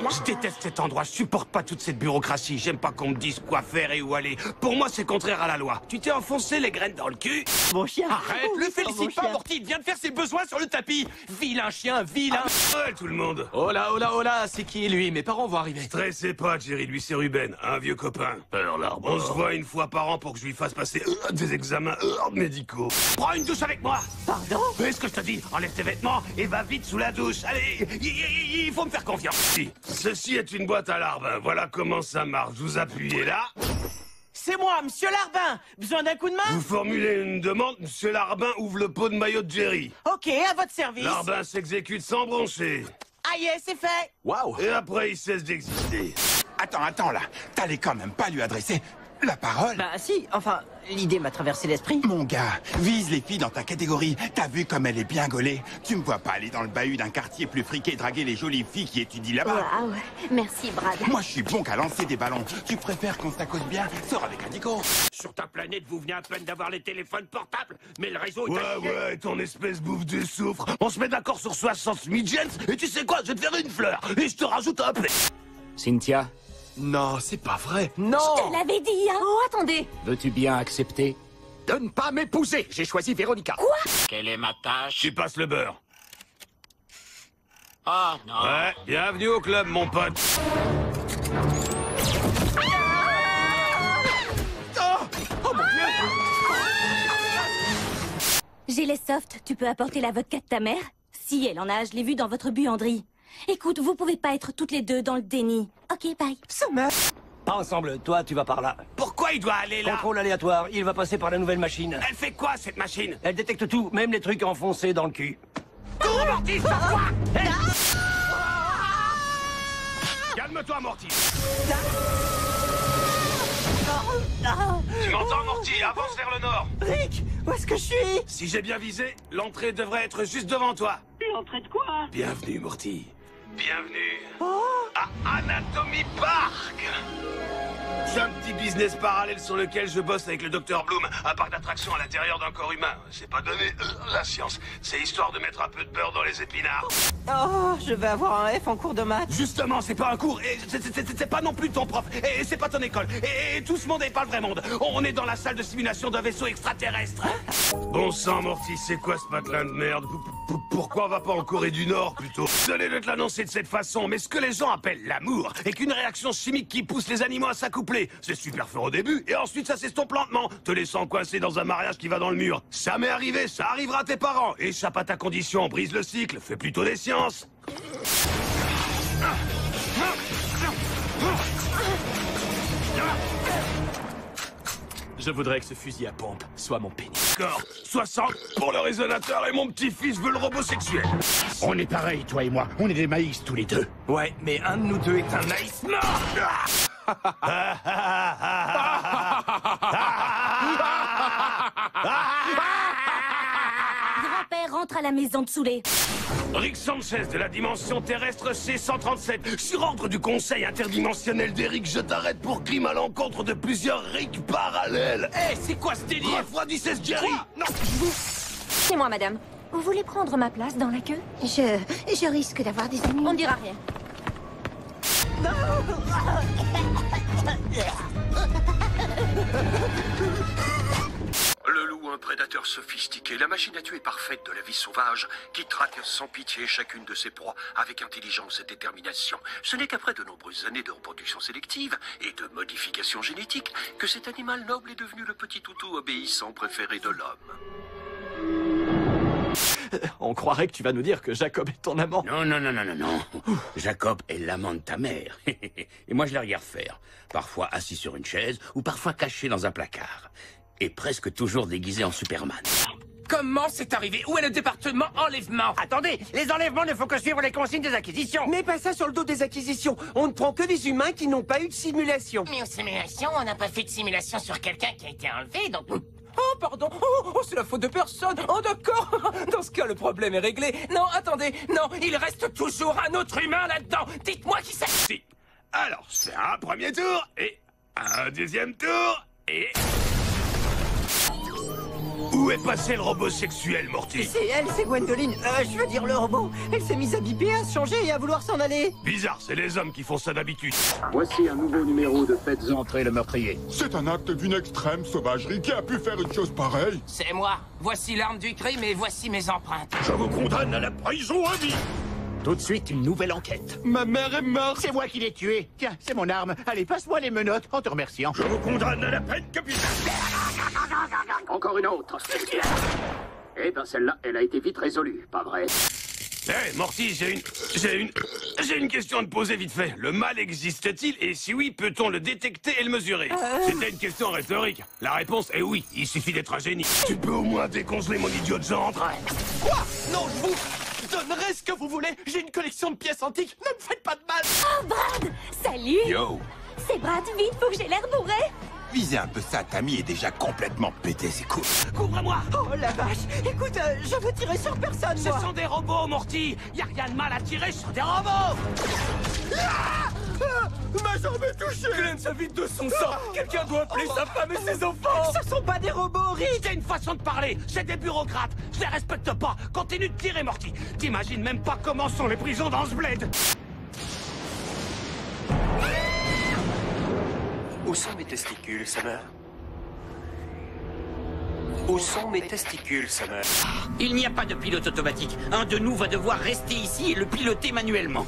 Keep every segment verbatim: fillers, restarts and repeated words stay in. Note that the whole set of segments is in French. de là. Je déteste cet endroit, je supporte pas toute cette bureaucratie. J'aime pas qu'on me dise quoi faire et où aller. Pour moi, c'est contraire à la loi. Tu t'es enfoncé les graines dans le cul. Mon chien. Arrête, le félicite pas, Morty. Il vient de faire ses besoins sur le tapis. Vilain chien, vilain. Ouais, tout le monde. Oh là, oh là, oh là, c'est qui lui? Mes parents vont arriver. Stressez pas, Jerry. Lui, c'est Ruben, un vieux copain. Peur l'arbre. On se voit une fois par an pour que je lui fasse passer des examens médicaux. Prends une douche avec moi. Pardon? Qu'est-ce que je te dis? Enlève tes vêtements et va vite sous la douche. Allez, il faut me faire confiance. Ceci est une boîte à larbin. Voilà comment ça marche. Vous appuyez là. C'est moi, monsieur Larbin. Besoin d'un coup de main? Vous formulez une demande, monsieur Larbin ouvre le pot de maillot de Jerry. Ok, à votre service. Larbin s'exécute sans broncher. Ah yes, c'est fait. Waouh. Et après, il cesse d'exister. Attends, attends, là. T'allais quand même pas lui adresser la parole? Bah si, enfin, l'idée m'a traversé l'esprit. Mon gars, vise les filles dans ta catégorie. T'as vu comme elle est bien gaulée? Tu me vois pas aller dans le bahut d'un quartier plus friqué et draguer les jolies filles qui étudient là-bas. Waouh, merci Brad. Moi, je suis bon qu'à lancer des ballons. Tu préfères qu'on s'accose bien? Sors avec Indigo. Sur ta planète, vous venez à peine d'avoir les téléphones portables, mais le réseau est... Ouais, ouais, ton espèce bouffe de soufre. On se met d'accord sur soixante mille gens, et tu sais quoi? Je vais te faire une fleur, et je te rajoute un peu. Cynthia? Non, c'est pas vrai. Non. Je te l'avais dit, hein. Oh, attendez. Veux-tu bien accepter? De ne pas m'épouser. J'ai choisi Véronica. Quoi? Quelle est ma tâche? Tu passes le beurre. Ah, oh, non. Ouais, bienvenue au club, mon pote. Ah oh, oh, mon Dieu. Ah, j'ai les softs. Tu peux apporter la vodka de ta mère? Si, elle en a. Je l'ai vue dans votre buanderie. Écoute, vous pouvez pas être toutes les deux dans le déni. Ok, bye. Summer. Pas ensemble, toi tu vas par là. Pourquoi il doit aller là? Contrôle aléatoire, il va passer par la nouvelle machine. Elle fait quoi cette machine? Elle détecte tout, même les trucs enfoncés dans le cul. Tout Morty, ça quoi? Calme-toi Morty. Tu m'entends Morty? Avance vers le nord. Rick, où est-ce que je suis? Si j'ai bien visé, l'entrée devrait être juste devant toi. L'entrée de quoi? Bienvenue Morty. Bienvenue oh. à Anatomy Park. C'est un petit business parallèle sur lequel je bosse avec le docteur Bloom. Un parc d'attractions à l'intérieur d'un corps humain. C'est pas donné euh, la science. C'est histoire de mettre un peu de beurre dans les épinards. Oh, je vais avoir un F en cours de maths. Justement, c'est pas un cours. Et c'est pas non plus ton prof. Et c'est pas ton école. Et, et tout ce monde n'est pas le vrai monde. On est dans la salle de simulation d'un vaisseau extraterrestre. Bon sang, Morty, c'est quoi ce patelin de merde? Pourquoi on va pas en Corée du Nord plutôt? Désolé de te l'annoncer de cette façon, mais ce que les gens appellent l'amour est qu'une réaction chimique qui pousse les animaux à s'accoupler. C'est super fort au début, et ensuite ça s'estompe lentement, te laissant coincer dans un mariage qui va dans le mur. Ça m'est arrivé, ça arrivera à tes parents. Échappe à ta condition, brise le cycle, fais plutôt des sciences. Je voudrais que ce fusil à pompe soit mon pénis. D'accord, soixante pour le résonateur et mon petit-fils veut le robot sexuel. On est pareil, toi et moi. On est des maïs tous les deux. Ouais, mais un de nous deux est un maïs mort. Grand-père rentre à la maison de Soulé. Rick Sanchez de la dimension terrestre C cent trente-sept. Sur ordre du conseil interdimensionnel d'Eric, je t'arrête pour crime à l'encontre de plusieurs Rick parallèles. Eh, hey, c'est quoi ce délire? Refroidissez ce Jerry. Quoi? Non. Vous... C'est moi, madame. Vous voulez prendre ma place dans la queue? Je... je risque d'avoir des ennuis. On ne dira rien. Non. Le loup, un prédateur sophistiqué, la machine à tuer parfaite de la vie sauvage, qui traque sans pitié chacune de ses proies avec intelligence et détermination. Ce n'est qu'après de nombreuses années de reproduction sélective et de modification génétique que cet animal noble est devenu le petit toutou obéissant préféré de l'homme. On croirait que tu vas nous dire que Jacob est ton amant. Non, non, non, non, non, non. Jacob est l'amant de ta mère. Et moi, je la regarde faire. Parfois assis sur une chaise ou parfois caché dans un placard. Et presque toujours déguisé en Superman. Comment c'est arrivé? Où est le département enlèvement? Attendez, les enlèvements ne font que suivre les consignes des acquisitions. Mais pas ça sur le dos des acquisitions. On ne prend que des humains qui n'ont pas eu de simulation. Mais en simulation, on n'a pas fait de simulation sur quelqu'un qui a été enlevé, donc... Oh, pardon, oh, oh c'est la faute de personne. Oh, d'accord. Dans ce cas, le problème est réglé. Non, attendez, non, il reste toujours un autre humain là-dedans. Dites-moi qui c'est. Si. Alors, c'est un premier tour, et un deuxième tour, et... Où Où est passé le robot sexuel, Morty? C'est elle, c'est Gwendoline. Euh, je veux dire le robot. Elle s'est mise à biper, à se changer et à vouloir s'en aller. Bizarre, c'est les hommes qui font ça d'habitude. Voici un nouveau numéro de Faites entrer le meurtrier. C'est un acte d'une extrême sauvagerie. Qui a pu faire une chose pareille? C'est moi. Voici l'arme du crime et voici mes empreintes. Je vous condamne à la prison à vie. Tout de suite, une nouvelle enquête. Ma mère est morte. C'est moi qui l'ai tuée. Tiens, c'est mon arme. Allez, passe-moi les menottes en te remerciant. Je vous condamne à la peine capitale. Encore une autre. Eh ben, celle-là, elle a été vite résolue, pas vrai? Hé, hey, Morty, j'ai une... j'ai une... j'ai une question à te poser vite fait. Le mal existe-t-il? Et si oui, peut-on le détecter et le mesurer? euh... C'était une question rhétorique. La réponse est oui, il suffit d'être un génie. Tu peux au moins décongeler mon idiot de genre en train. Quoi? Non, je vous... donnerai ce que vous voulez, j'ai une collection de pièces antiques, ne me faites pas de mal. Oh Brad, salut. Yo. C'est Brad, vite, faut que j'ai l'air bourré. Visez un peu ça, Tammy est déjà complètement pété, c'est cool. Couvre-moi. Oh la vache, écoute, euh, je veux tirer sur personne, moi. Ce sont des robots, Morty, y a rien de mal à tirer sur des robots. Ah ah, ma jambe est touchée. Glenn s'invite de son sang. Ah, quelqu'un doit appeler oh, sa femme et oh, ses enfants. Ce sont pas des robots, Rick. C'est une façon de parler, c'est des bureaucrates. Je les respecte pas, continue de tirer, Morty. T'imagines même pas comment sont les prisons dans ce bled. Où sont mes testicules, Summer? Où sont mes testicules, Summer? Il n'y a pas de pilote automatique. Un de nous va devoir rester ici et le piloter manuellement.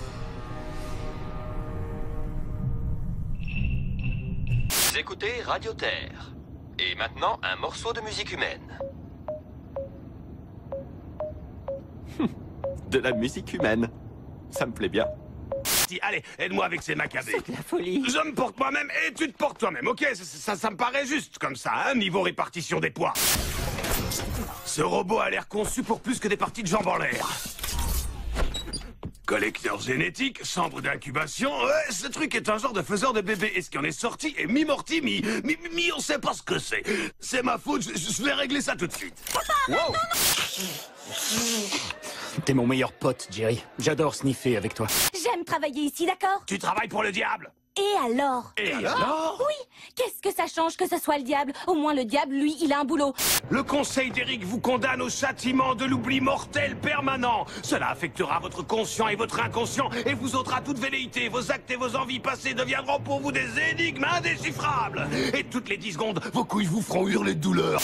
Vous écoutez Radio Terre. Et maintenant, un morceau de musique humaine. De la musique humaine. Ça me plaît bien. Allez, aide-moi avec ces macabres. C'est de la folie. Je me porte moi-même et tu te portes toi-même, ok? ça, ça, ça me paraît juste comme ça, hein, niveau répartition des poids. Ce robot a l'air conçu pour plus que des parties de jambes en l'air. Collecteur génétique, chambre d'incubation, euh, ce truc est un genre de faiseur de bébés. Et ce qui en est sorti est mi-morti, mi, mi, mi, mi, on sait pas ce que c'est. C'est ma faute, je, je vais régler ça tout de suite. Papa, wow. non, non. T'es mon meilleur pote, Jerry. J'adore sniffer avec toi. J'aime travailler ici, d'accord? Tu travailles pour le diable. Et alors? Et alors? Oui, qu'est-ce que ça change que ce soit le diable? Au moins le diable, lui, il a un boulot. Le conseil d'Eric vous condamne au châtiment de l'oubli mortel permanent. Cela affectera votre conscient et votre inconscient et vous ôtera toute velléité. Vos actes et vos envies passées deviendront pour vous des énigmes indéchiffrables. Et toutes les dix secondes, vos couilles vous feront hurler de douleur.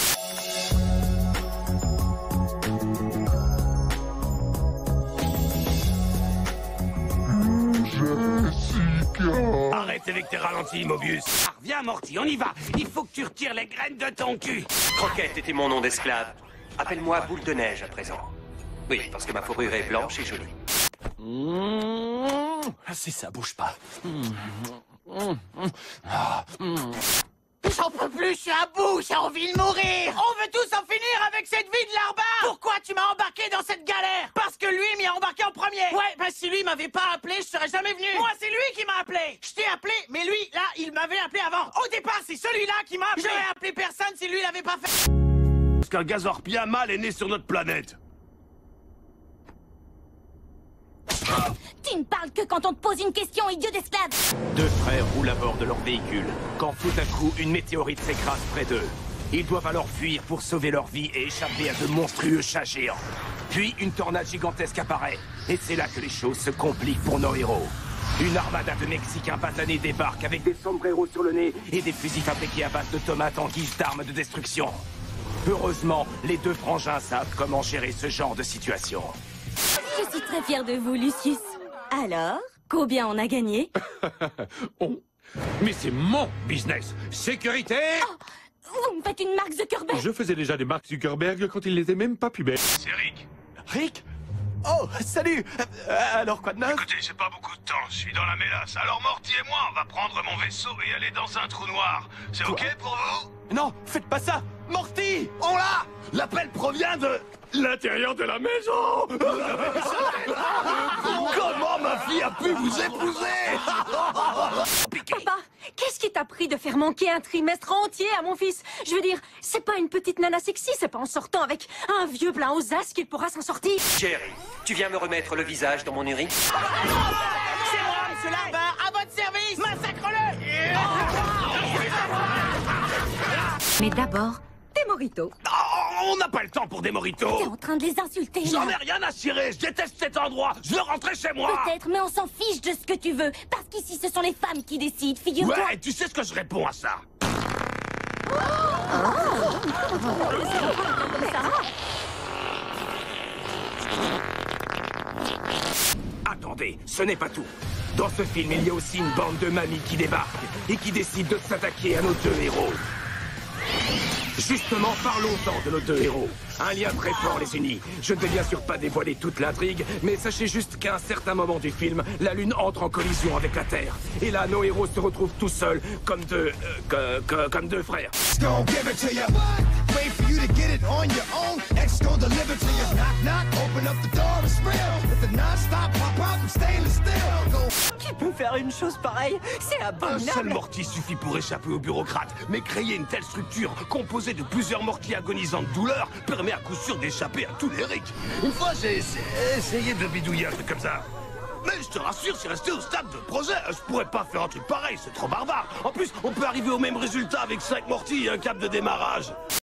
Arrête avec tes ralentis, Mobius. Ah, viens, Morty, on y va. Il faut que tu retires les graines de ton cul. Croquette était mon nom d'esclave. Appelle-moi Boule de Neige à présent. Oui, parce que ma fourrure est blanche et jolie. Mmh, c'est ça, bouge pas. Mmh, mmh, mmh, ah, mmh. J'en peux plus, je suis à bout, j'ai envie de mourir. On veut tous en finir avec cette vie de larbin. Pourquoi tu m'as embarqué dans cette galère? Parce que lui m'y a embarqué en premier. Ouais, bah si lui m'avait pas appelé, je serais jamais venu. Moi, c'est lui qui m'a appelé. Je t'ai appelé, mais lui, là, il m'avait appelé avant. Au départ, c'est celui-là qui m'a appelé. J'aurais appelé personne si lui l'avait pas fait. Parce qu'un gazorpien mâle est né sur notre planète. Tu ne parles que quand on te pose une question, idiot d'esclave. Deux frères roulent à bord de leur véhicule, quand tout à coup, une météorite s'écrase près d'eux. Ils doivent alors fuir pour sauver leur vie et échapper à de monstrueux chats géants. Puis, une tornade gigantesque apparaît, et c'est là que les choses se compliquent pour nos héros. Une armada de Mexicains patanés débarque avec des sombreros sur le nez et des fusils fabriqués à base de tomates en guise d'armes de destruction. Heureusement, les deux frangins savent comment gérer ce genre de situation. Je suis très fier de vous, Lucius. Alors, combien on a gagné? On? Mais c'est mon business. Sécurité. Oh, vous me faites une marque Zuckerberg. Je faisais déjà des marques Zuckerberg quand il les aient même pas publiées. C'est Rick. Rick? Oh, salut. euh, Alors quoi de neuf? Écoutez, j'ai pas beaucoup de temps, je suis dans la mélasse. Alors Morty et moi, on va prendre mon vaisseau et aller dans un trou noir. C'est ok pour vous? Non, faites pas ça. Morty, on l'a. L'appel provient de... l'intérieur de la maison. Comment ma fille a pu vous épouser? Papa, qu'est-ce qui t'a pris de faire manquer un trimestre entier à mon fils? Je veux dire, c'est pas une petite nana sexy, c'est pas en sortant avec un vieux plein aux as qu'il pourra s'en sortir. Chérie, tu viens me remettre le visage dans mon urine? C'est moi, monsieur Larbin, à votre service. Massacre-le. Mais d'abord, des mojitos. Oh, On n'a pas le temps pour des moritos. T'es en train de les insulter. J'en ai rien à cirer. Je déteste cet endroit. Je veux rentrer chez moi. Peut-être, mais on s'en fiche de ce que tu veux. Parce qu'ici, ce sont les femmes qui décident, figure-toi. Ouais, et tu sais ce que je réponds à ça. Oh Attendez, ce n'est pas tout. Dans ce film, il y a aussi une bande de mamies qui débarquent et qui décident de s'attaquer à nos deux héros. Justement, parlons-en de nos deux héros. Un lien très fort les unit. Je ne vais bien sûr pas dévoiler toute l'intrigue, mais sachez juste qu'à un certain moment du film, la Lune entre en collision avec la Terre. Et là, nos héros se retrouvent tout seuls, comme deux... Euh, que, que, comme deux frères. Qui peut faire une chose pareille? C'est abominable. Un seul Morty suffit pour échapper aux bureaucrates, mais créer une telle structure composée de plusieurs Morty agonisants de douleur permet à coup sûr d'échapper à tous les Ricks. Une fois, j'ai essayé de bidouiller un truc comme ça. Mais je te rassure, si resté au stade de projet, je pourrais pas faire un truc pareil, c'est trop barbare. En plus, on peut arriver au même résultat avec cinq Morty et un cap de démarrage.